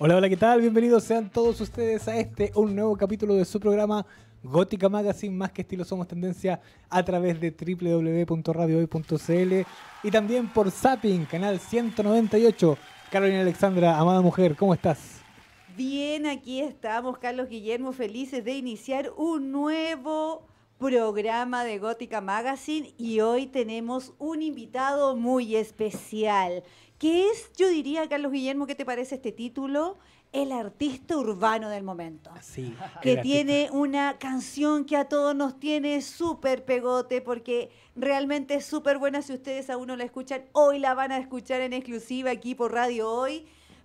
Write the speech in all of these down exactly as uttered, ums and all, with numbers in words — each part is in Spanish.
Hola, hola, ¿qué tal? Bienvenidos sean todos ustedes a este, un nuevo capítulo de su programa Gótica Magazine, más que estilo somos tendencia, a través de doble u doble u doble u punto radio hoy punto c l y también por Zapping, canal ciento noventa y ocho. Carolina Alexandra, amada mujer, ¿cómo estás? Bien, aquí estamos, Carlos Guillermo, felices de iniciar un nuevo programa de Gótica Magazine y hoy tenemos un invitado muy especial. ¿Qué es, yo diría, Carlos Guillermo, qué te parece este título? El artista urbano del momento. Sí. Que tiene artista. Una canción que a todos nos tiene súper pegote porque realmente es súper buena. Si ustedes aún no la escuchan, hoy la van a escuchar en exclusiva aquí por Radio Hoy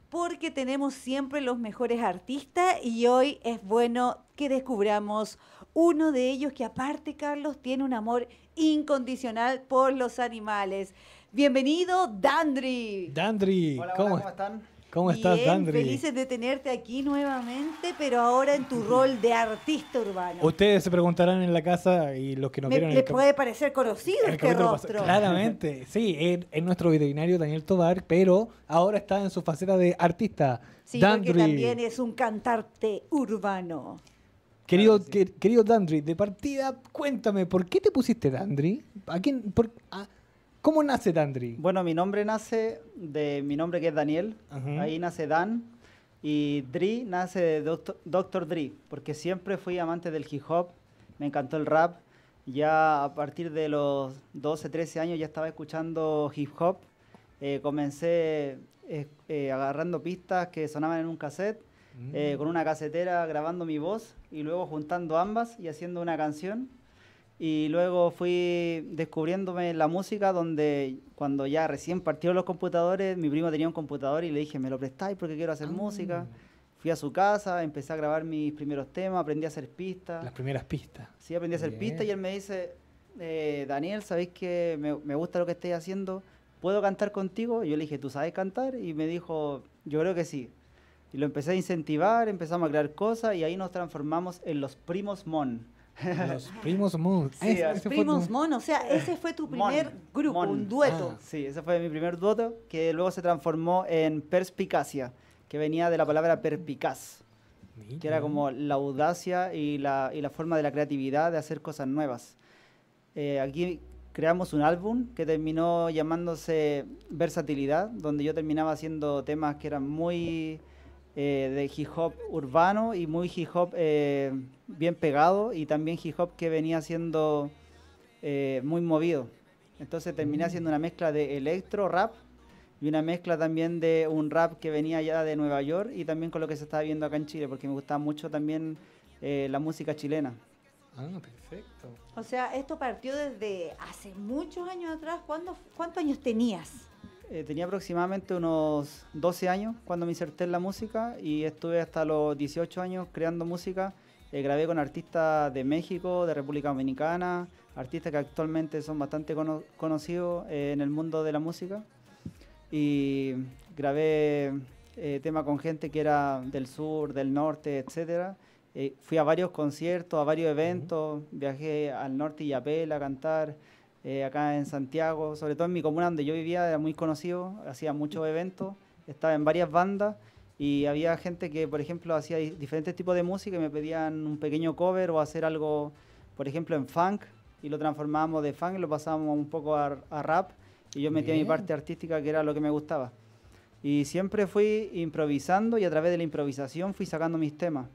porque tenemos siempre los mejores artistas y hoy es bueno que descubramos uno de ellos que aparte, Carlos, tiene un amor incondicional por los animales. Bienvenido, Dandree. Dandree. Hola, hola, ¿cómo, ¿cómo están? ¿Cómo estás, bien, Dandree? Felices de tenerte aquí nuevamente, pero ahora en tu rol de artista urbano. Ustedes se preguntarán en la casa y los que nos Me, vieron... ¿Les puede parecer conocido este rostro? Claramente, sí, es nuestro veterinario Daniel Tobar, pero ahora está en su faceta de artista. Sí, Dandree, porque también es un cantante urbano. Querido, claro, sí. que, querido Dandree, de partida, cuéntame, ¿por qué te pusiste Dandree? ¿A quién...? Por, a, ¿Cómo nace Dandree? Bueno, mi nombre nace de mi nombre que es Daniel, uh-huh. Ahí nace Dan, y Dree nace de doctor Dre, porque siempre fui amante del hip hop, me encantó el rap, ya a partir de los doce, trece años ya estaba escuchando hip hop, eh, comencé eh, eh, agarrando pistas que sonaban en un cassette, uh-huh. eh, con una casetera grabando mi voz, y luego juntando ambas y haciendo una canción. Y luego fui descubriéndome la música donde cuando ya recién partieron los computadores, mi primo tenía un computador y le dije, ¿me lo prestáis porque quiero hacer ah. música? Fui a su casa, empecé a grabar mis primeros temas, aprendí a hacer pistas. Las primeras pistas. Sí, aprendí a hacer Bien. pistas y él me dice, eh, Daniel, ¿sabéis que me, me gusta lo que estáis haciendo? ¿Puedo cantar contigo? Y yo le dije, ¿tú sabes cantar? Y me dijo, yo creo que sí. Y lo empecé a incentivar, empezamos a crear cosas y ahí nos transformamos en Los Primos Mono. Los Primos Mono. Sí, Los Primos Mono, o sea, ese fue tu primer Mon, grupo, Mon. un dueto. Ah. Sí, ese fue mi primer dueto, que luego se transformó en Perspicacia, que venía de la palabra perspicaz, Mira. que era como la audacia y la, y la forma de la creatividad de hacer cosas nuevas. Eh, aquí creamos un álbum que terminó llamándose Versatilidad, donde yo terminaba haciendo temas que eran muy... Eh, de hip hop urbano y muy hip hop eh, bien pegado y también hip hop que venía siendo eh, muy movido. Entonces terminé haciendo una mezcla de electro rap y una mezcla también de un rap que venía ya de Nueva York y también con lo que se estaba viendo acá en Chile porque me gustaba mucho también eh, la música chilena. Ah, perfecto. O sea, esto partió desde hace muchos años atrás. ¿Cuándo, ¿Cuántos años tenías? Eh, tenía aproximadamente unos doce años cuando me inserté en la música y estuve hasta los dieciocho años creando música. Eh, grabé con artistas de México, de República Dominicana, artistas que actualmente son bastante cono conocidos eh, en el mundo de la música. Y grabé eh, temas con gente que era del sur, del norte, etcétera. Eh, fui a varios conciertos, a varios eventos, uh-huh. viajé al norte y a Pela a cantar. Eh, acá en Santiago, sobre todo en mi comuna donde yo vivía, era muy conocido, hacía muchos eventos, estaba en varias bandas y había gente que, por ejemplo, hacía diferentes tipos de música y me pedían un pequeño cover o hacer algo, por ejemplo, en funk y lo transformábamos de funk y lo pasábamos un poco a, a rap y yo metía Bien. mi parte artística que era lo que me gustaba. Y siempre fui improvisando y a través de la improvisación fui sacando mis temas.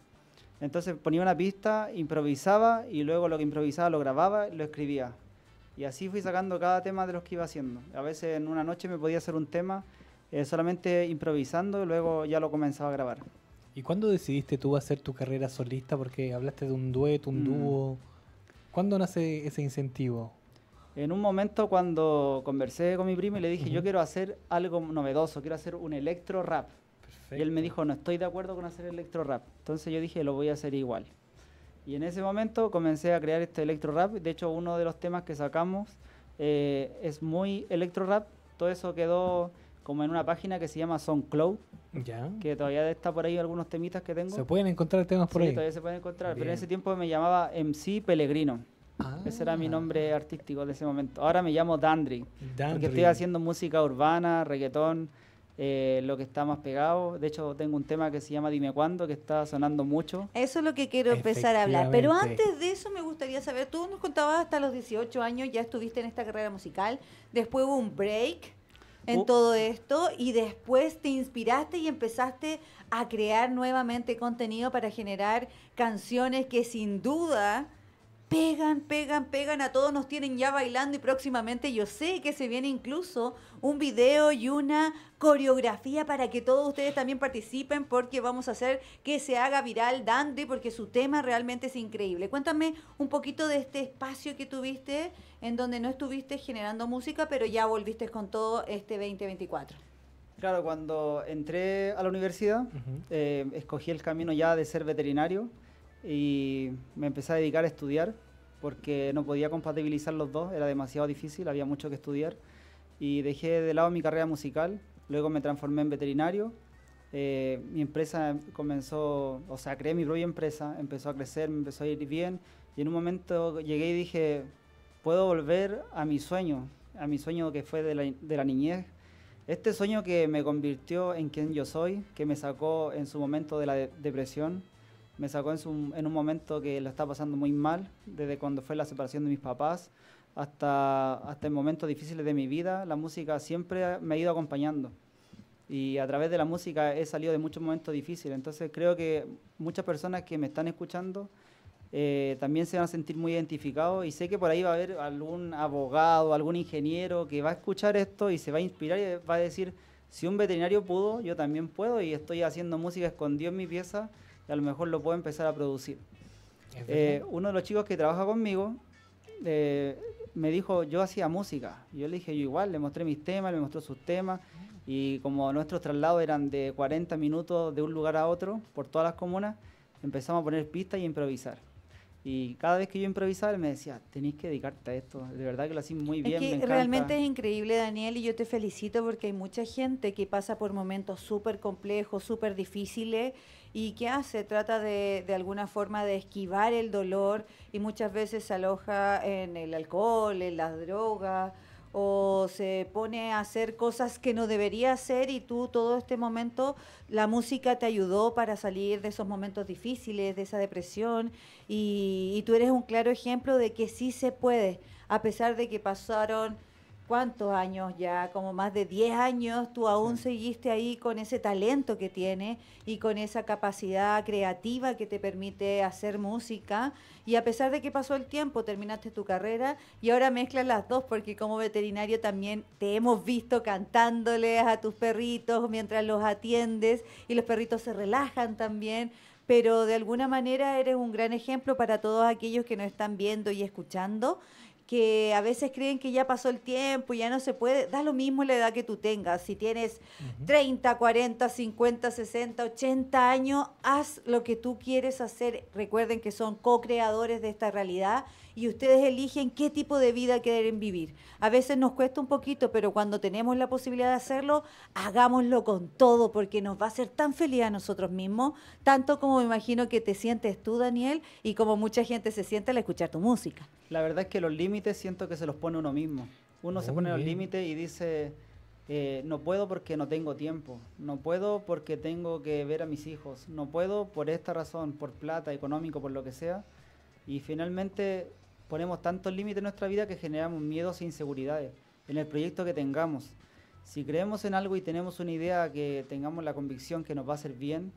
Entonces ponía una pista, improvisaba y luego lo que improvisaba lo grababa y lo escribía. Y así fui sacando cada tema de los que iba haciendo. A veces en una noche me podía hacer un tema eh, solamente improvisando y luego ya lo comenzaba a grabar. ¿Y cuándo decidiste tú hacer tu carrera solista? Porque hablaste de un dueto, un mm. dúo. ¿Cuándo nace ese incentivo? En un momento cuando conversé con mi primo y le dije, uh-huh. yo quiero hacer algo novedoso, quiero hacer un electro rap. Perfecto. Y él me dijo, no estoy de acuerdo con hacer electro rap. Entonces yo dije, lo voy a hacer igual. Y en ese momento comencé a crear este electro rap. De hecho, uno de los temas que sacamos eh, es muy electro rap. Todo eso quedó como en una página que se llama Song Cloud. Ya. Que todavía está por ahí algunos temitas que tengo. ¿Se pueden encontrar temas por sí, ahí? Sí, todavía se pueden encontrar. Bien. Pero en ese tiempo me llamaba M C Pellegrino. Ah. Ese era mi nombre artístico de ese momento. Ahora me llamo Dandree. Dandree. Porque estoy haciendo música urbana, reggaetón. eh, lo que está más pegado. De hecho, tengo un tema que se llama Dime Cuándo, que está sonando mucho. Eso es lo que quiero empezar a hablar. Pero antes de eso me gustaría saber, tú nos contabas hasta los dieciocho años ya estuviste en esta carrera musical, después hubo un break en uh. todo esto y después te inspiraste y empezaste a crear nuevamente contenido para generar canciones que sin duda pegan, pegan, pegan, a todos nos tienen ya bailando y próximamente yo sé que se viene incluso un video y una coreografía para que todos ustedes también participen porque vamos a hacer que se haga viral Dandree porque su tema realmente es increíble. Cuéntame un poquito de este espacio que tuviste en donde no estuviste generando música pero ya volviste con todo este veinte veinticuatro. Claro, cuando entré a la universidad uh-huh. eh, escogí el camino ya de ser veterinario. Y me empecé a dedicar a estudiar porque no podía compatibilizar los dos, era demasiado difícil, había mucho que estudiar y dejé de lado mi carrera musical, luego me transformé en veterinario, eh, mi empresa comenzó, o sea, creé mi propia empresa, empezó a crecer, me empezó a ir bien y en un momento llegué y dije, puedo volver a mi sueño, a mi sueño que fue de la, de la niñez, este sueño que me convirtió en quien yo soy, que me sacó en su momento de la de- depresión, me sacó en, su, en un momento que lo estaba pasando muy mal, desde cuando fue la separación de mis papás hasta, hasta momentos difíciles de mi vida. La música siempre me ha ido acompañando y a través de la música he salido de muchos momentos difíciles. Entonces creo que muchas personas que me están escuchando eh, también se van a sentir muy identificados y sé que por ahí va a haber algún abogado, algún ingeniero que va a escuchar esto y se va a inspirar y va a decir, si un veterinario pudo, yo también puedo y estoy haciendo música escondida en mi pieza, a lo mejor lo puedo empezar a producir. Eh, uno de los chicos que trabaja conmigo eh, me dijo, yo hacía música. Yo le dije, yo igual, le mostré mis temas, le mostré sus temas. Y como nuestros traslados eran de cuarenta minutos de un lugar a otro, por todas las comunas, empezamos a poner pistas y a improvisar. Y cada vez que yo improvisaba, él me decía, tenés que dedicarte a esto. De verdad que lo hacís muy bien, es que me encanta. Realmente es increíble, Daniel, y yo te felicito porque hay mucha gente que pasa por momentos súper complejos, súper difíciles, y ¿qué hace? Trata de, de alguna forma de esquivar el dolor y muchas veces se aloja en el alcohol, en las drogas, o se pone a hacer cosas que no debería hacer y tú todo este momento, la música te ayudó para salir de esos momentos difíciles, de esa depresión y, y tú eres un claro ejemplo de que sí se puede, a pesar de que pasaron cuántos años ya, como más de diez años, tú aún sí. seguiste ahí con ese talento que tienes y con esa capacidad creativa que te permite hacer música y a pesar de que pasó el tiempo, terminaste tu carrera y ahora mezclas las dos porque como veterinario también te hemos visto cantándoles a tus perritos mientras los atiendes y los perritos se relajan también, pero de alguna manera eres un gran ejemplo para todos aquellos que nos están viendo y escuchando que a veces creen que ya pasó el tiempo, ya no se puede, da lo mismo la edad que tú tengas, si tienes uh-huh. treinta, cuarenta, cincuenta, sesenta, ochenta años, haz lo que tú quieres hacer, recuerden que son co-creadores de esta realidad y ustedes eligen qué tipo de vida quieren vivir, a veces nos cuesta un poquito, pero cuando tenemos la posibilidad de hacerlo, hagámoslo con todo, porque nos va a hacer tan feliz a nosotros mismos, tanto como me imagino que te sientes tú, Daniel, y como mucha gente se siente al escuchar tu música. La verdad es que los límites siento que se los pone uno mismo. Uno Muy se pone bien. Los límites y dice, eh, no puedo porque no tengo tiempo, no puedo porque tengo que ver a mis hijos, no puedo por esta razón, por plata, económico, por lo que sea. Y finalmente ponemos tantos límites en nuestra vida que generamos miedos e inseguridades en el proyecto que tengamos. Si creemos en algo y tenemos una idea que tengamos la convicción que nos va a hacer bien,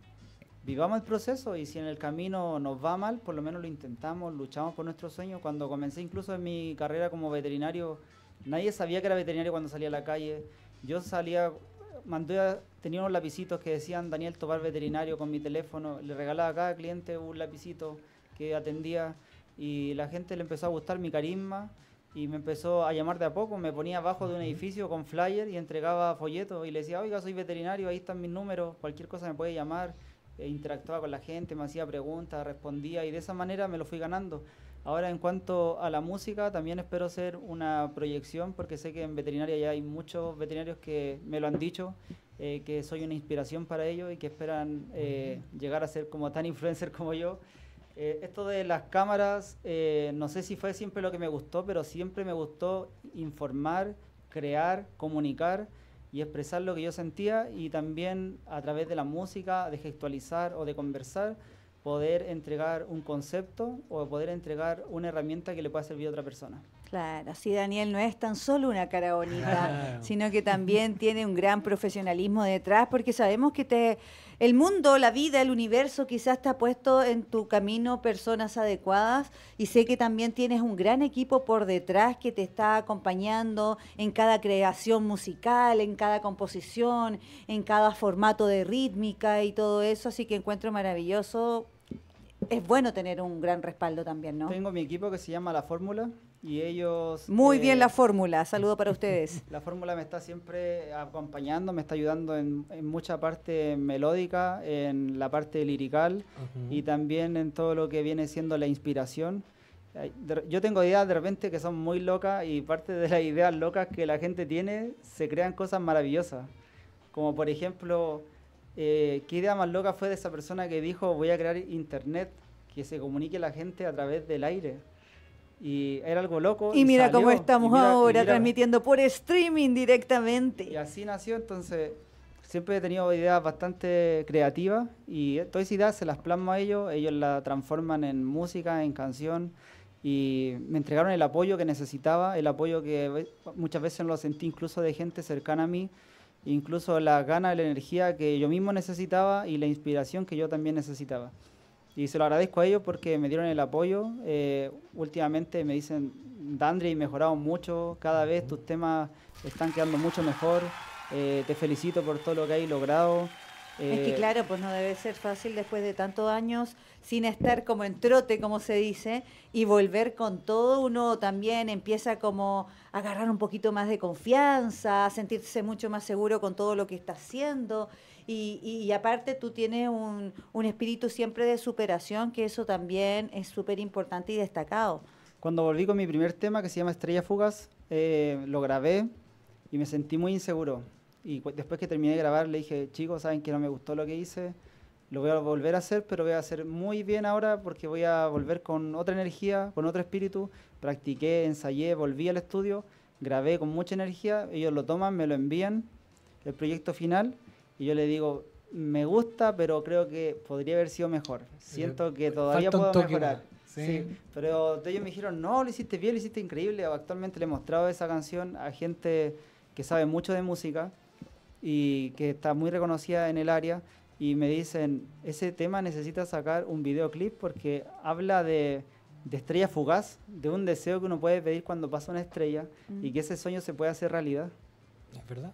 vivamos el proceso y si en el camino nos va mal, por lo menos lo intentamos, luchamos por nuestros sueños. Cuando comencé incluso en mi carrera como veterinario, nadie sabía que era veterinario cuando salía a la calle. Yo salía, mandé a, tenía unos lapicitos que decían Daniel Tobar veterinario con mi teléfono, le regalaba a cada cliente un lapicito que atendía y la gente le empezó a gustar mi carisma y me empezó a llamar de a poco, me ponía abajo de un edificio con flyer y entregaba folletos y le decía, oiga, soy veterinario, ahí están mis números, cualquier cosa me puede llamar. Interactuaba con la gente, me hacía preguntas, respondía y de esa manera me lo fui ganando. Ahora en cuanto a la música también espero ser una proyección porque sé que en veterinaria ya hay muchos veterinarios que me lo han dicho, eh, que soy una inspiración para ellos y que esperan eh, uh-huh. llegar a ser como tan influencer como yo. Eh, esto de las cámaras, eh, no sé si fue siempre lo que me gustó, pero siempre me gustó informar, crear, comunicar y expresar lo que yo sentía, y también a través de la música, de gestualizar o de conversar, poder entregar un concepto o poder entregar una herramienta que le pueda servir a otra persona. Claro, así Daniel no es tan solo una cara bonita, claro, sino que también tiene un gran profesionalismo detrás, porque sabemos que te, el mundo, la vida, el universo quizás te ha puesto en tu camino personas adecuadas, y sé que también tienes un gran equipo por detrás que te está acompañando en cada creación musical, en cada composición, en cada formato de rítmica y todo eso, así que encuentro maravilloso. Es bueno tener un gran respaldo también, ¿no? Tengo mi equipo que se llama La Fórmula y ellos... Muy eh, bien, La Fórmula. Saludo para ustedes. La Fórmula me está siempre acompañando, me está ayudando en, en mucha parte melódica, en la parte lirical, uh-huh, y también en todo lo que viene siendo la inspiración. Yo tengo ideas de repente que son muy locas, y parte de las ideas locas que la gente tiene se crean cosas maravillosas. Como por ejemplo... Eh, ¿qué idea más loca fue de esa persona que dijo voy a crear internet, que se comunique la gente a través del aire? Y era algo loco. Y, y mira salió, cómo estamos y mira, ahora mira, transmitiendo por streaming directamente. Y así nació, entonces siempre he tenido ideas bastante creativas y todas esas ideas se las plasmo a ellos, ellos la transforman en música, en canción, y me entregaron el apoyo que necesitaba, el apoyo que muchas veces lo sentí incluso de gente cercana a mí, incluso las ganas, la energía que yo mismo necesitaba y la inspiración que yo también necesitaba. Y se lo agradezco a ellos porque me dieron el apoyo. Eh, últimamente me dicen, Dandree, mejorado mucho, cada vez tus temas están quedando mucho mejor, eh, te felicito por todo lo que hay logrado. Eh, es que claro, pues no debe ser fácil después de tantos años sin estar como en trote, como se dice, y volver con todo. Uno también empieza como a agarrar un poquito más de confianza, a sentirse mucho más seguro con todo lo que está haciendo, y, y, y aparte tú tienes un, un espíritu siempre de superación, que eso también es súper importante y destacado. Cuando volví con mi primer tema, que se llama Estrella Fugaz, eh, lo grabé y me sentí muy inseguro, y después que terminé de grabar le dije, chicos, saben que no me gustó lo que hice, lo voy a volver a hacer, pero voy a hacer muy bien ahora porque voy a volver con otra energía, con otro espíritu. Practiqué, ensayé, volví al estudio, grabé con mucha energía, ellos lo toman, me lo envían, el proyecto final, y yo le digo, me gusta, pero creo que podría haber sido mejor. Siento que todavía puedo mejorar. Sí. Sí, pero ellos me dijeron, no, lo hiciste bien, lo hiciste increíble. Actualmente le he mostrado esa canción a gente que sabe mucho de música y que está muy reconocida en el área, y me dicen, ese tema necesita sacar un videoclip porque habla de, de estrella fugaz, de un deseo que uno puede pedir cuando pasa una estrella, mm, y que ese sueño se puede hacer realidad. ¿Es verdad?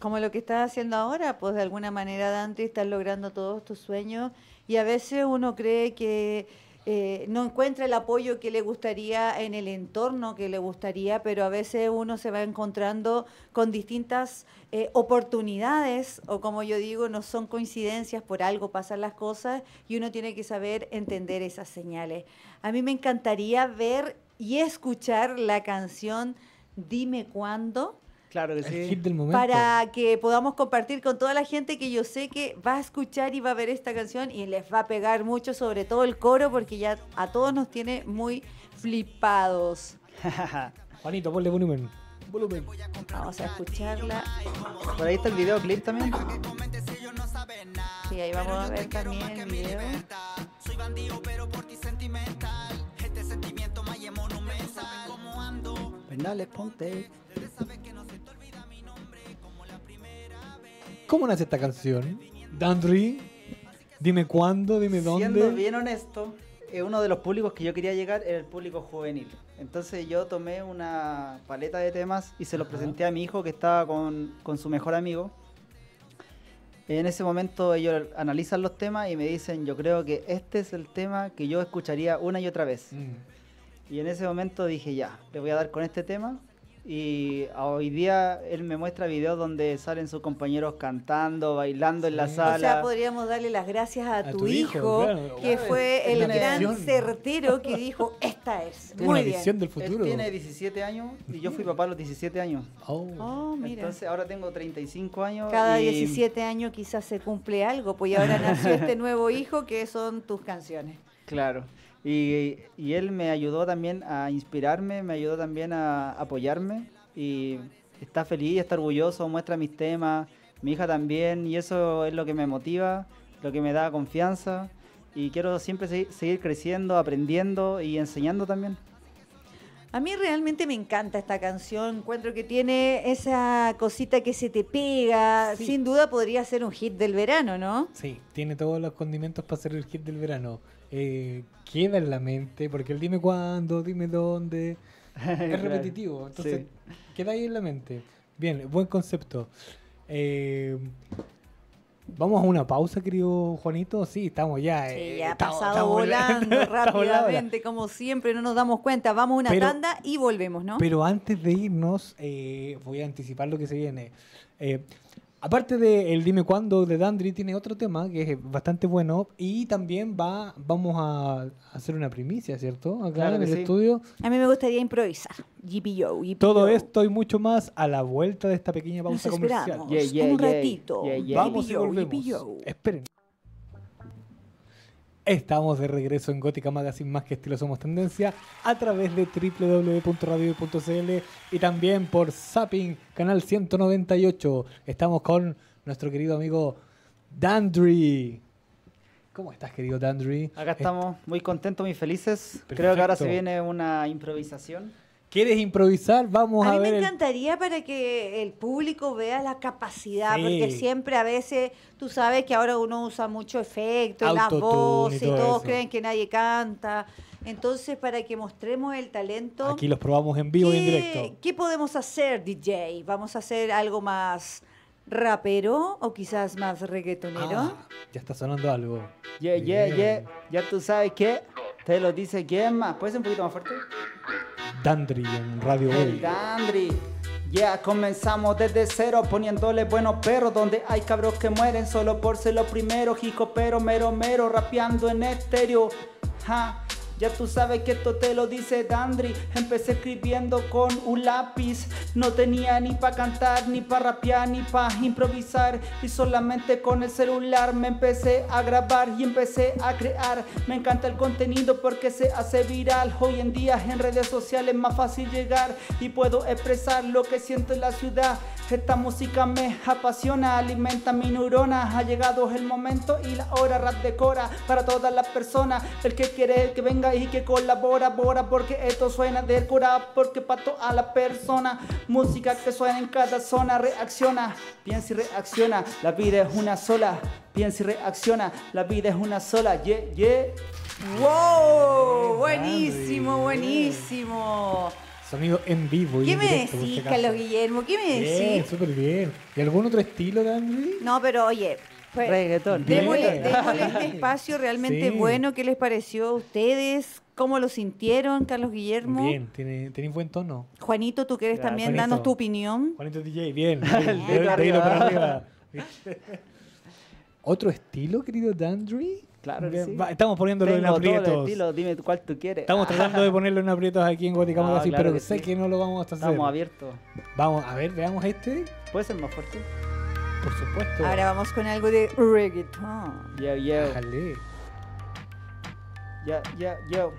Como lo que estás haciendo ahora, pues de alguna manera, Dante, estás logrando todos tus sueños, y a veces uno cree que Eh, no encuentra el apoyo que le gustaría en el entorno que le gustaría, pero a veces uno se va encontrando con distintas eh, oportunidades, o como yo digo, no son coincidencias, por algo pasan las cosas, y uno tiene que saber entender esas señales. A mí me encantaría ver y escuchar la canción Dime Cuándo. Claro que sí. El hit del momento. Para que podamos compartir con toda la gente que yo sé que va a escuchar y va a ver esta canción y les va a pegar mucho, sobre todo el coro, porque ya a todos nos tiene muy flipados. Juanito, ponle volumen. Volumen. Vamos a escucharla. Por ahí está el videoclip también. Sí, ahí vamos a ver también el video. Soy bandido, pero por ti sentimental. Este sentimiento me llevó monumental. Como ando. Pernales, ponte. ¿Cómo nace esta canción? Dandree, dime cuándo, dime dónde. Siendo bien honesto, eh, uno de los públicos que yo quería llegar era el público juvenil. Entonces yo tomé una paleta de temas y se los, ajá, presenté a mi hijo que estaba con, con su mejor amigo. En ese momento ellos analizan los temas y me dicen, yo creo que este es el tema que yo escucharía una y otra vez. Mm. Y en ese momento dije, ya, le voy a dar con este tema. Y hoy día él me muestra videos donde salen sus compañeros cantando, bailando, sí, en la sala. O sea, podríamos darle las gracias a, a tu, tu hijo, hijo claro, que claro, fue el gran edición. certero que dijo, esta es. Muy una bien. Visión del futuro. Él tiene diecisiete años y yo fui papá a los diecisiete años. Oh. Oh, mira. Entonces ahora tengo treinta y cinco años. Cada y... diecisiete años quizás se cumple algo, pues ahora nació este nuevo hijo que son tus canciones. Claro. Y, y él me ayudó también a inspirarme, me ayudó también a apoyarme, y está feliz, está orgulloso, muestra mis temas, mi hija también, y eso es lo que me motiva, lo que me da confianza, y quiero siempre seguir, seguir creciendo, aprendiendo y enseñando también. A mí realmente me encanta esta canción, encuentro que tiene esa cosita que se te pega, sí. Sin duda podría ser un hit del verano, ¿no? Sí, tiene todos los condimentos para ser el hit del verano. Eh, queda en la mente, porque el dime cuándo, dime dónde, es repetitivo, entonces sí. Queda ahí en la mente. Bien, buen concepto. Eh, ¿Vamos a una pausa, querido Juanito? Sí, estamos ya. Eh, sí, ya ha pasado estamos volando, volando rápidamente, como siempre, no nos damos cuenta. Vamos a una pero, tanda y volvemos, ¿no? Pero antes de irnos, eh, voy a anticipar lo que se viene. Eh, aparte de el Dime Cuándo de Dandree, tiene otro tema que es bastante bueno y también va vamos a hacer una primicia, ¿cierto? Acá claro en el sí. estudio. A mí me gustaría improvisar. G P O, G P O. Todo esto y mucho más a la vuelta de esta pequeña pausa comercial. Yeah, yeah, un ratito. Yeah, yeah. Vamos G P O, y volvemos. G P O. Esperen. Estamos de regreso en Gótica Magazine, más que estilo somos tendencia, a través de doble u doble u doble u punto radio punto c l y también por Zapping, canal ciento noventa y ocho. Estamos con nuestro querido amigo Dandree. ¿Cómo estás, querido Dandree? Acá estamos muy contentos, muy felices. Perfecto. Creo que ahora se viene una improvisación. ¿Quieres improvisar? Vamos a, a ver. A mí me encantaría el... para que el público vea la capacidad, sí. Porque siempre a veces, tú sabes que ahora uno usa mucho efecto, las voces, y todo todos eso. Creen que nadie canta. Entonces, para que mostremos el talento... Aquí los probamos en vivo y en directo. ¿Qué podemos hacer, D J? ¿Vamos a hacer algo más rapero o quizás más reggaetonero? Ah, ya está sonando algo. Yeah, yeah, yeah, yeah. Ya tú sabes qué. Te lo dice quién más. ¿Puedes ser un poquito más fuerte? Dandree en Radio Hoy. Dandree, ya yeah, comenzamos desde cero poniéndole buenos perros donde hay cabros que mueren solo por ser los primeros. Hijo pero mero mero rapeando en estéreo. Ja, ya tú sabes que esto te lo dice Dandree. Empecé escribiendo con un lápiz, no tenía ni para cantar, ni para rapear, ni para improvisar, y solamente con el celular me empecé a grabar y empecé a crear. Me encanta el contenido porque se hace viral. Hoy en día en redes sociales es más fácil llegar y puedo expresar lo que siento en la ciudad. Esta música me apasiona, alimenta mi neurona. Ha llegado el momento y la hora, rap decora para todas las personas. El que quiere, el que venga y que colabora, bora, porque esto suena del cura, porque pa' toda la persona. Música que suena en cada zona, reacciona, piensa y reacciona. La vida es una sola, piensa y reacciona. La vida es una sola, yeah, yeah. ¡Wow! Buenísimo, buenísimo. Sonido en vivo. ¿Qué me decís, Carlos Guillermo? ¿Qué me decís? Bien, súper bien. ¿Y algún otro estilo, Dandree? No, pero oye... Pues, reggaetón. Démosle, démosle este espacio realmente sí. Bueno. ¿Qué les pareció a ustedes? ¿Cómo lo sintieron, Carlos Guillermo? Bien, tiene, tiene un buen tono. Juanito, tú quieres claro, también Juanito. Darnos tu opinión. Juanito D J, bien. bien. De, de hilo para arriba. ¿Otro estilo, querido Dandree? Claro que sí. Va, estamos poniéndolo Tengo en aprietos. Estilo, dime cuál tú quieres. Estamos tratando de ponerlo en aprietos aquí en Gótica no, Magazine, claro pero que sé sí. que no lo vamos a hacer. Estamos abiertos. Vamos, a ver, veamos este. Puede ser más fuerte. Por supuesto. Ahora vamos con algo de reggaeton. Yo, yo. Déjale. Yo, yo, yo.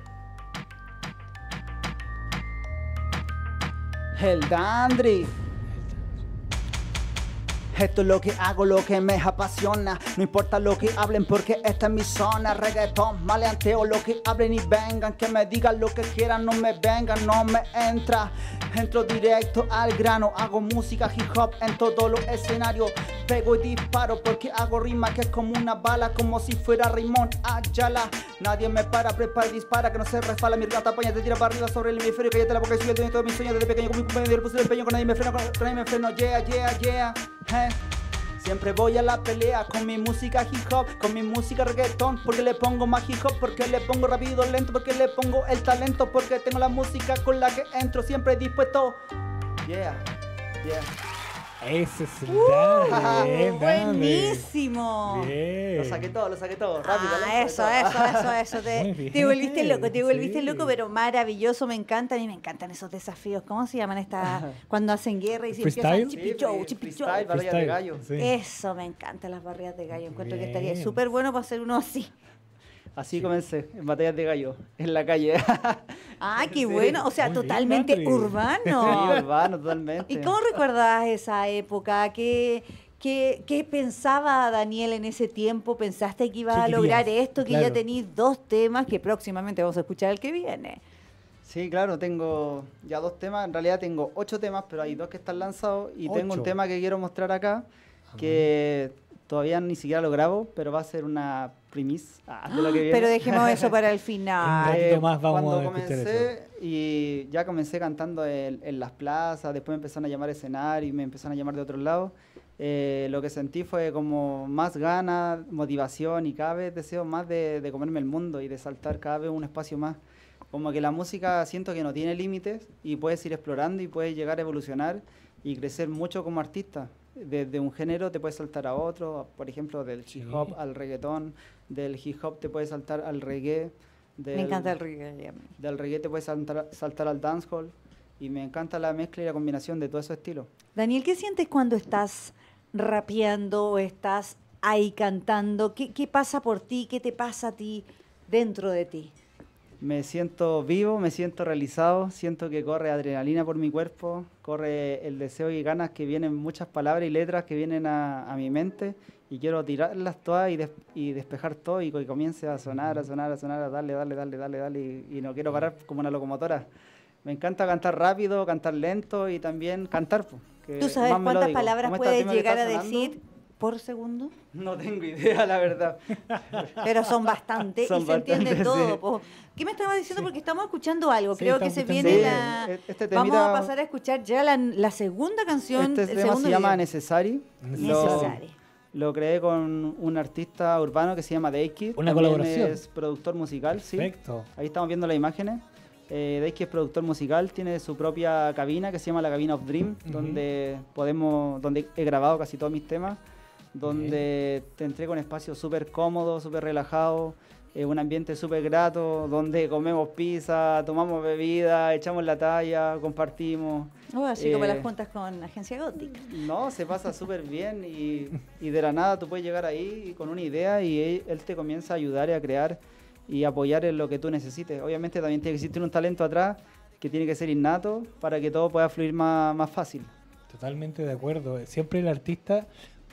El Dandree. Esto es lo que hago, lo que me apasiona. No importa lo que hablen porque esta es mi zona. Reggaetón, maleanteo, lo que hablen y vengan. Que me digan lo que quieran, no me vengan, no me entra. Entro directo al grano. Hago música hip hop en todos los escenarios. Pego y disparo porque hago rima que es como una bala. Como si fuera Raymond Ayala. Nadie me para, prepara y dispara. Que no se resbala, mi regata paña te tira para arriba sobre el hemisferio. Cállate la boca y sigue el dueño de todos mis sueños. Desde pequeño con mi compañero le puse el empeño. Con nadie me freno, con nadie me freno. Yeah, yeah, yeah. Hey. Siempre voy a la pelea con mi música hip hop, con mi música reggaetón. Porque le pongo más hip hop, porque le pongo rápido, lento, porque le pongo el talento, porque tengo la música con la que entro siempre dispuesto. Yeah, yeah. Ese es el Dandree. uh, Buenísimo. Bien. Lo saqué todo, lo saqué todo. Rápido, ah, eso, todo. eso, eso, eso. Te, te volviste loco, te volviste sí. loco, pero maravilloso. Me encanta, a mí me encantan esos desafíos. ¿Cómo se llaman estas? Cuando hacen guerra y se freestyle? empiezan chipichou, chipichou. Barrillas de gallo. Sí. Eso, me encantan las barrillas de gallo. Encuentro bien. Que estaría súper bueno para hacer uno así. Así sí. comencé, en batallas de gallo, en la calle. ¡Ah, qué sí. bueno! O sea, muy totalmente bien, urbano. Sí, urbano, totalmente. ¿Y cómo recuerdas esa época? ¿Qué, qué, qué pensaba Daniel en ese tiempo? ¿Pensaste que ibas sí, a lograr querías, esto? Que claro. ya tenéis dos temas que próximamente vamos a escuchar el que viene. Sí, claro, tengo ya dos temas. En realidad tengo ocho temas, pero hay dos que están lanzados. Y ocho. Tengo un tema que quiero mostrar acá, Amén. que... Todavía ni siquiera lo grabo, pero va a ser una primicia ah, de lo que viene. Pero dejemos eso para el final. eh, más vamos cuando a comencé, eso. y ya comencé cantando en, en las plazas, después me empezaron a llamar a escenar y me empezaron a llamar de otros lados. Eh, lo que sentí fue como más ganas, motivación y cada vez deseo más de, de comerme el mundo y de saltar cada vez un espacio más. Como que la música siento que no tiene límites y puedes ir explorando y puedes llegar a evolucionar y crecer mucho como artista. Desde un género te puedes saltar a otro, por ejemplo, del hip hop sí. al reggaetón, del hip hop te puedes saltar al reggae. Del, me encanta el reggae. Del reggae te puedes saltar, saltar al dancehall y me encanta la mezcla y la combinación de todos esos estilos. Daniel, ¿qué sientes cuando estás rapeando o estás ahí cantando? ¿Qué, qué pasa por ti? ¿Qué te pasa a ti dentro de ti? Me siento vivo, me siento realizado, siento que corre adrenalina por mi cuerpo, corre el deseo y ganas que vienen muchas palabras y letras que vienen a, a mi mente y quiero tirarlas todas y, des, y despejar todo y que comience a sonar, a sonar, a sonar, a darle, darle, darle, darle, darle y, y no quiero parar como una locomotora. Me encanta cantar rápido, cantar lento y también cantar. Que ¿Tú sabes cuántas melódico. palabras puedes llegar a decir por segundo? No tengo idea, la verdad. Pero son bastante son y se entiende sí. todo. ¿Qué me estabas diciendo? Sí. Porque estamos escuchando algo. Sí, Creo que se viene sí. la... Este Vamos a pasar a escuchar ya la, la segunda canción. Este tema se llama Necessary. Necessary. Lo, lo creé con un artista urbano que se llama Daykid. Una También colaboración. Es productor musical, sí. Perfecto. Ahí estamos viendo las imágenes. Eh, Daykid es productor musical, tiene su propia cabina que se llama La Cabina of Dream, uh-huh. donde podemos, donde he grabado casi todos mis temas. Donde okay. te entrego un espacio súper cómodo, súper relajado, eh, un ambiente súper grato, donde comemos pizza, tomamos bebida, echamos la talla, compartimos. Oh, así eh, como las juntas con Agencia Gótica. No, se pasa súper bien y, y de la nada tú puedes llegar ahí con una idea y él, él te comienza a ayudar y a crear y apoyar en lo que tú necesites. Obviamente también tiene que existir un talento atrás que tiene que ser innato para que todo pueda fluir más, más fácil. Totalmente de acuerdo. Siempre el artista...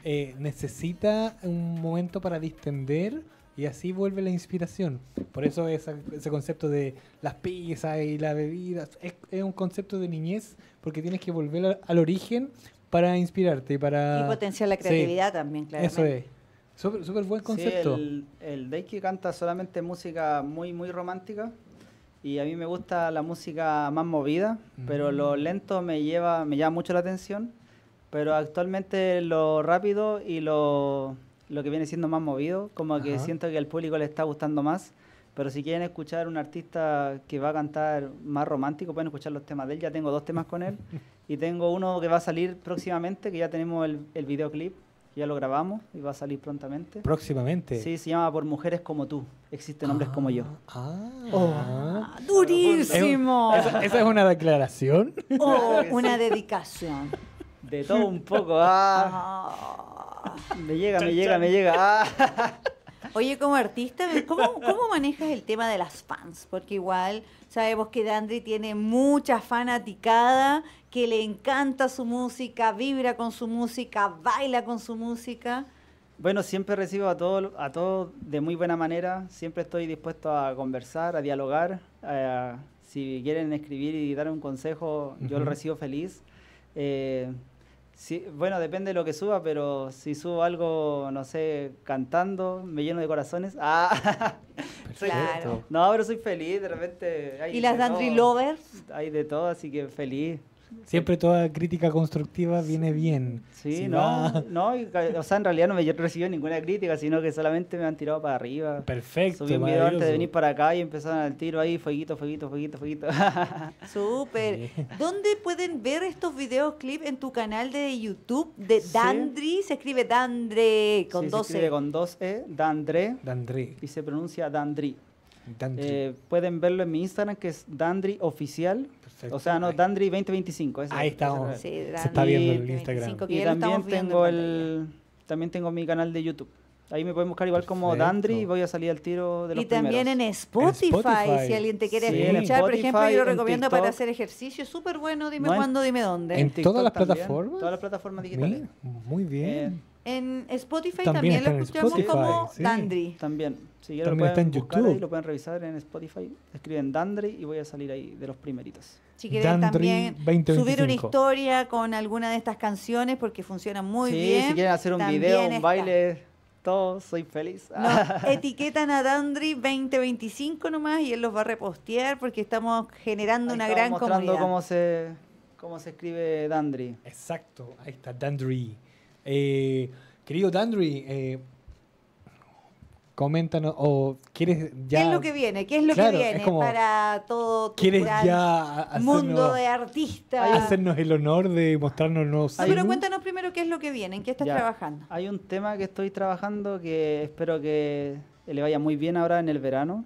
Eh, necesita un momento para distender y así vuelve la inspiración. Por eso esa, ese concepto de las pizzas y las bebidas es, es un concepto de niñez, porque tienes que volver a, al origen para inspirarte y para... Y potenciar la creatividad sí. también, claro. Eso es. Súper, súper buen concepto. Sí, el, el Daykid canta solamente música muy, muy romántica y a mí me gusta la música más movida, mm. pero lo lento me lleva, me llama mucho la atención. Pero actualmente lo rápido y lo, lo que viene siendo más movido, como que Ajá. siento que al público le está gustando más. Pero si quieren escuchar un artista que va a cantar más romántico, pueden escuchar los temas de él. Ya tengo dos temas con él. Y tengo uno que va a salir próximamente, que ya tenemos el, el videoclip, que ya lo grabamos y va a salir prontamente. ¿Próximamente? Sí, se llama Por Mujeres Como Tú. Existen hombres ah, como yo. ¡Ah! Oh, ah ¡Durísimo! ¿Es, ¿Esa es una declaración? ¡Oh! Una dedicación. De todo un poco, ah. Me llega, me llega, me llega. Ah. Oye, como artista, ¿cómo, ¿cómo manejas el tema de las fans? Porque igual sabemos que Dandree tiene mucha fanaticada, que le encanta su música, vibra con su música, baila con su música. Bueno, siempre recibo a todos a todo de muy buena manera. Siempre estoy dispuesto a conversar, a dialogar. Eh, si quieren escribir y dar un consejo, uh-huh. yo lo recibo feliz. Eh, Sí, bueno, depende de lo que suba, pero si subo algo, no sé, cantando, me lleno de corazones. Ah, claro. No, pero soy feliz, de repente... Hay ¿Y las Dandree Lovers? Hay de todo, así que feliz. Siempre toda crítica constructiva viene bien. Sí, si no, va... no y, o sea, en realidad no me he recibido ninguna crítica, sino que solamente me han tirado para arriba. Perfecto. Subí un video antes de venir para acá y empezaron al tiro ahí, fueguito, fueguito, fueguito, fueguito. Súper. Sí. ¿Dónde pueden ver estos videos clips? En tu canal de YouTube de Dandree. Sí. Se escribe Dandree con sí, dos E. Se escribe con dos E, Dandree. Dandree. Y se pronuncia Dandree. Eh, pueden verlo en mi Instagram, que es Dandree Oficial. Perfecto. O sea, no, Dandree veinte veinticinco. Ese, ahí estamos. Sí, se está viendo en Instagram. Y también tengo, el, también tengo mi canal de YouTube. Ahí me pueden buscar igual como Perfecto. Dandree y voy a salir al tiro de los primeros. Y también primeros. en Spotify, Spotify, si alguien te quiere sí. escuchar. Spotify, por ejemplo, yo lo recomiendo TikTok. para hacer ejercicio. Súper bueno, dime no en, cuándo, dime dónde. ¿En todas las plataformas? Todas las plataformas digitales. Muy bien. Eh, en Spotify también, también lo escuchamos Spotify, como sí. Dandree. También. Sí, también está en YouTube. Ahí, lo pueden revisar en Spotify. Escriben Dandree y voy a salir ahí de los primeritos. Si quieren también subir una historia con alguna de estas canciones porque funciona muy sí, bien. Sí, si quieren hacer un video, un está. baile... Todos, soy feliz. Ah. No, etiquetan a Dandree veinte veinticinco nomás y él los va a repostear porque estamos generando ahí una gran comunidad. Mostrando cómo se, cómo se escribe Dandree. Exacto, ahí está Dandree. Eh, querido Dandree, eh, coméntanos, o quieres ya... ¿Qué es lo que viene? ¿Qué es lo claro, que viene como, para todo tu ¿Quieres ya hacernos, mundo de artistas? Hacernos el honor de mostrarnos nuevos... Ah, pero cuéntanos primero qué es lo que viene, en qué estás ya. trabajando. Hay un tema que estoy trabajando que espero que le vaya muy bien ahora en el verano.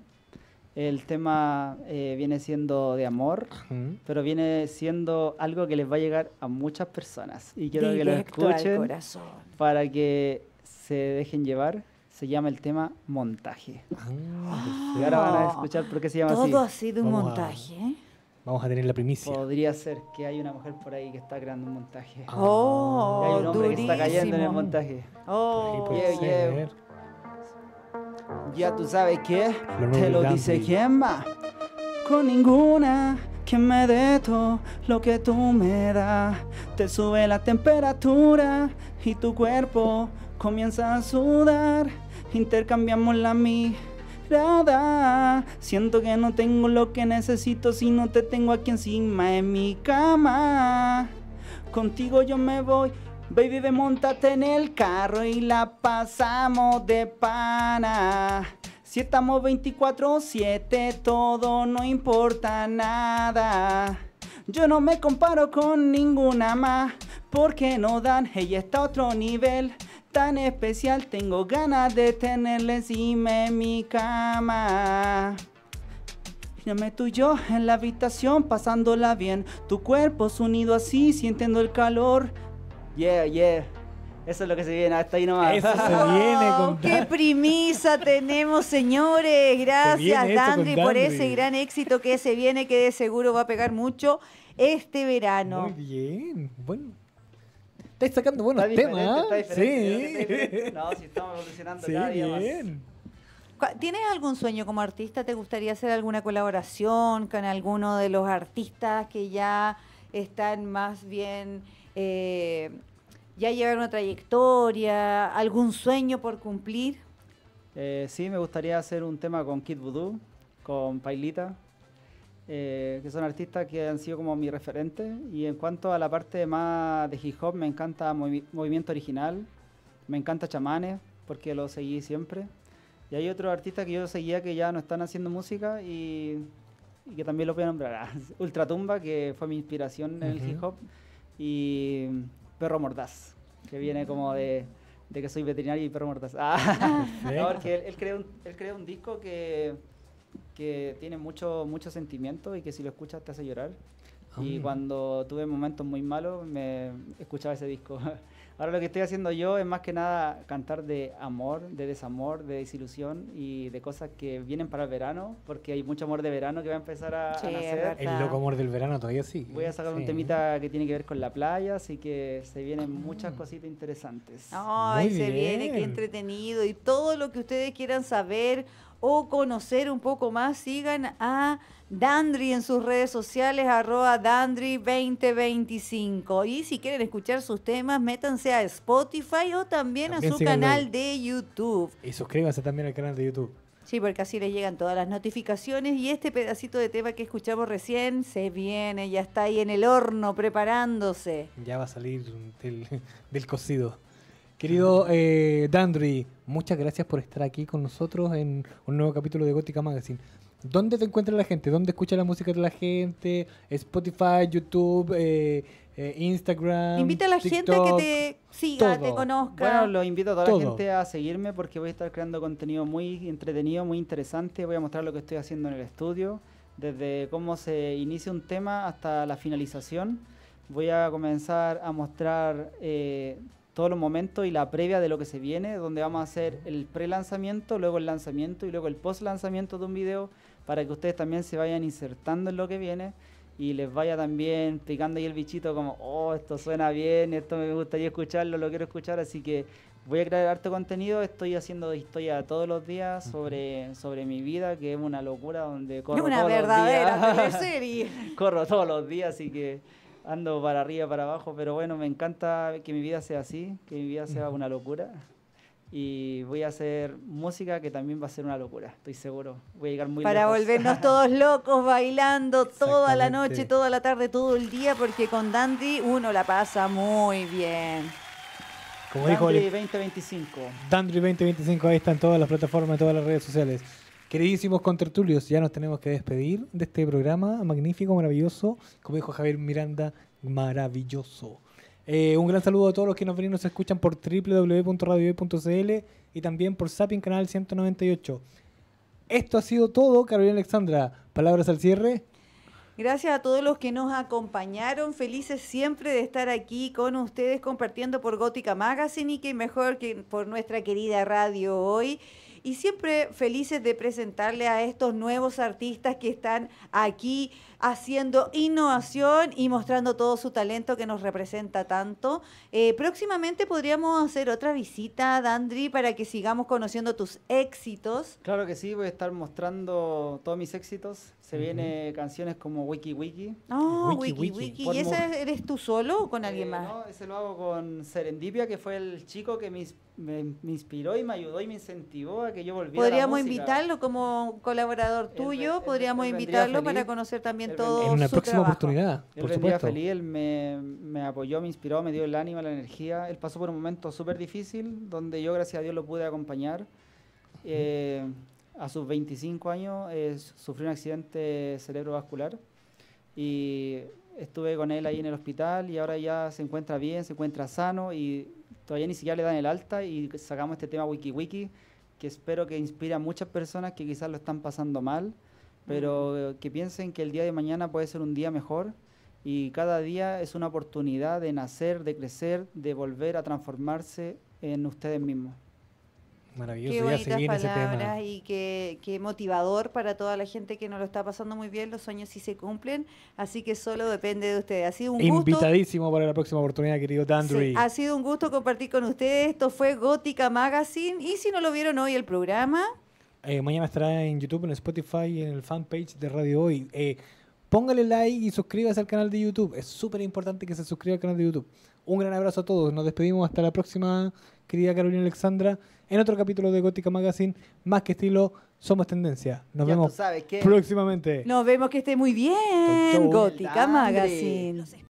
El tema eh, viene siendo de amor, uh-huh. pero viene siendo algo que les va a llegar a muchas personas. Y quiero Directo que lo escuchen al corazón. Para que se dejen llevar. Se llama el tema Montaje. Ah, y ahora van a escuchar por qué se llama todo así. Todo ha sido un montaje. A, vamos a tener la primicia. Podría ser que hay una mujer por ahí que está creando un montaje. Oh, y hay un hombre durísimo. que está cayendo en el montaje. Oh, yeah, yeah. Ya tú sabes qué. Lo Te lo dice quién más. Con ninguna que me dé todo lo que tú me das. Te sube la temperatura y tu cuerpo comienza a sudar. Intercambiamos la mirada. Siento que no tengo lo que necesito si no te tengo aquí encima en mi cama. Contigo yo me voy, baby, ve, montate en el carro y la pasamos de pana. Si estamos veinticuatro siete, todo no importa nada. Yo no me comparo con ninguna más, porque no dan, ella está a otro nivel. Tan especial, tengo ganas de tenerla encima en mi cama. Mírame tú y yo en la habitación, pasándola bien. Tu cuerpo unido así, sintiendo el calor. Yeah, yeah. Eso es lo que se viene, hasta ahí nomás. Eso se viene con oh, ¡qué primicia tenemos, señores! Gracias, se Dandree, por Dandree. ese gran éxito que se viene, que de seguro va a pegar mucho este verano. Muy bien, bueno. Estáis sacando buenos está temas. Está sí. No, si estamos evolucionando sí, cada día bien. más. ¿Tienes algún sueño como artista? ¿Te gustaría hacer alguna colaboración con alguno de los artistas que ya están más bien, eh, ya llevan una trayectoria? ¿Algún sueño por cumplir? Eh, sí, me gustaría hacer un tema con Kid Voodoo, con Pailita. Eh, que son artistas que han sido como mi referente. Y en cuanto a la parte más de hip hop, me encanta movi Movimiento Original, me encanta Chamanes, porque lo seguí siempre. Y hay otros artistas que yo seguía que ya no están haciendo música y, y que también lo voy a nombrar. Ultratumba, que fue mi inspiración en el uh-huh. hip hop, y Perro Mordaz, que viene como de, de que soy veterinario y Perro Mordaz. Ah, no, porque él, él, creó un, él creó un disco que... que tiene mucho, mucho sentimiento y que si lo escuchas te hace llorar. Oh, y cuando tuve momentos muy malos me escuchaba ese disco. Ahora lo que estoy haciendo yo es más que nada cantar de amor, de desamor, de desilusión y de cosas que vienen para el verano, porque hay mucho amor de verano que va a empezar a, sí, a nacer. El loco amor del verano todavía sí. Voy a sacar sí. un temita que tiene que ver con la playa, así que se vienen oh. muchas cositas interesantes. Ay, muy se bien. viene, qué entretenido. Y todo lo que ustedes quieran saber o conocer un poco más, sigan a Dandree en sus redes sociales, arroba Dandree veinte veinticinco. Y si quieren escuchar sus temas, métanse a Spotify o también, también a su canal el... de YouTube. Y suscríbanse también al canal de YouTube. Sí, porque así les llegan todas las notificaciones. Y este pedacito de tema que escuchamos recién se viene, ya está ahí en el horno preparándose. Ya va a salir del, del cocido. Querido eh, Dandree, muchas gracias por estar aquí con nosotros en un nuevo capítulo de Gótica Magazine. ¿Dónde te encuentra la gente? ¿Dónde escucha la música de la gente? Spotify, YouTube, eh, eh, Instagram, invita a la TikTok, gente a que te siga, todo. te conozca. Bueno, los invito a toda todo. la gente a seguirme porque voy a estar creando contenido muy entretenido, muy interesante. Voy a mostrar lo que estoy haciendo en el estudio, desde cómo se inicia un tema hasta la finalización. Voy a comenzar a mostrar... Eh, todos los momentos y la previa de lo que se viene, donde vamos a hacer el pre-lanzamiento, luego el lanzamiento y luego el post-lanzamiento de un video, para que ustedes también se vayan insertando en lo que viene y les vaya también picando ahí el bichito como, oh, esto suena bien, esto me gustaría escucharlo, lo quiero escuchar, así que voy a crear harto contenido. Estoy haciendo historia todos los días sobre, sobre mi vida, que es una locura, donde corro una todos los días. Una verdadera teleserie. Corro todos los días, así que ando para arriba, para abajo, pero bueno, me encanta que mi vida sea así, que mi vida sea una locura. Y voy a hacer música que también va a ser una locura, estoy seguro. Voy a llegar muy lejos. Para volvernos todos locos, bailando toda la noche, toda la tarde, todo el día, porque con Dandree uno la pasa muy bien. Como Dandree dijo, veinte veinticinco. Dandree veinte veinticinco, ahí están todas las plataformas, todas las redes sociales. Queridísimos contertulios, ya nos tenemos que despedir de este programa magnífico, maravilloso. Como dijo Javier Miranda, maravilloso. Eh, un gran saludo a todos los que nos ven y nos escuchan por doble u doble u doble u punto radio hoy punto c l y también por Zapping Canal ciento noventa y ocho. Esto ha sido todo, Carolina Alexandra. Palabras al cierre. Gracias a todos los que nos acompañaron. Felices siempre de estar aquí con ustedes compartiendo por Gótica Magazine y que mejor que por nuestra querida Radio Hoy. Y siempre felices de presentarle a estos nuevos artistas que están aquí haciendo innovación y mostrando todo su talento que nos representa tanto. Eh, próximamente podríamos hacer otra visita a Dandree para que sigamos conociendo tus éxitos. Claro que sí, voy a estar mostrando todos mis éxitos. Se uh-huh. vienen canciones como Wiki Wiki. Oh, Wiki Wiki. Wiki. ¿Y esa eres tú solo o con eh, alguien más? No, ese lo hago con Serendipia, que fue el chico que me, me, me inspiró y me ayudó y me incentivó a que yo volviera a la música. Podríamos invitarlo como colaborador tuyo, él, podríamos él, él invitarlo para conocer también todo en una su próxima trabajo. Oportunidad, él por supuesto. Feliz, él me, me apoyó, me inspiró, me dio el ánimo, la energía. Él pasó por un momento súper difícil, donde yo, gracias a Dios, lo pude acompañar. Eh, a sus veinticinco años eh, sufrí un accidente cerebrovascular y estuve con él ahí en el hospital y ahora ya se encuentra bien, se encuentra sano y todavía ni siquiera le dan el alta y sacamos este tema Wiki Wiki, que espero que inspire a muchas personas que quizás lo están pasando mal, pero que piensen que el día de mañana puede ser un día mejor y cada día es una oportunidad de nacer, de crecer, de volver a transformarse en ustedes mismos. Maravilloso. Qué bonitas ya palabras ese tema. Y qué, qué motivador para toda la gente que nos lo está pasando muy bien. Los sueños sí se cumplen, así que solo depende de ustedes. Ha sido un Invitadísimo gusto. Para la próxima oportunidad, querido Dandree. Sí, ha sido un gusto compartir con ustedes. Esto fue Gótica Magazine y si no lo vieron hoy el programa... Eh, mañana estará en YouTube, en Spotify y en el fanpage de Radio Hoy. Eh, póngale like y suscríbase al canal de YouTube. Es súper importante que se suscriba al canal de YouTube. Un gran abrazo a todos. Nos despedimos hasta la próxima, querida Carolina Alexandra, en otro capítulo de Gótica Magazine. Más que estilo, somos tendencia. Nos ya vemos próximamente. Nos vemos, que esté muy bien. Gótica Magazine.